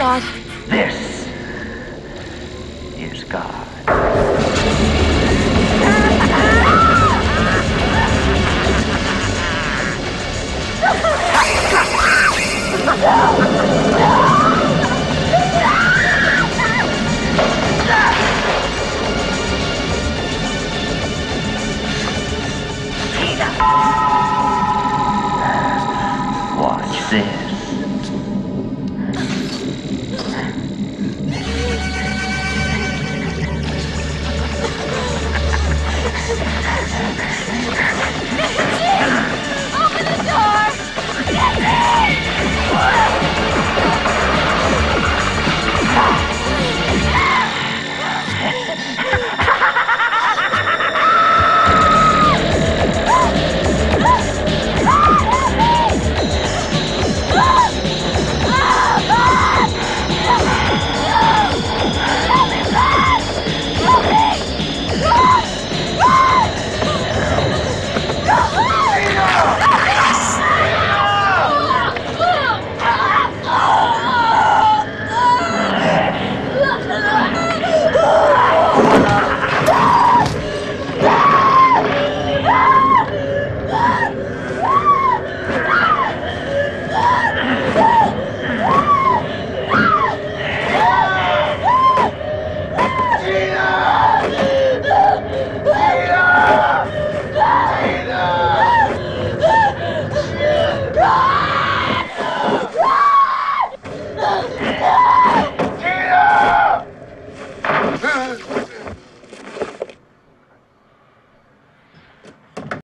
God. This is God. Watch this.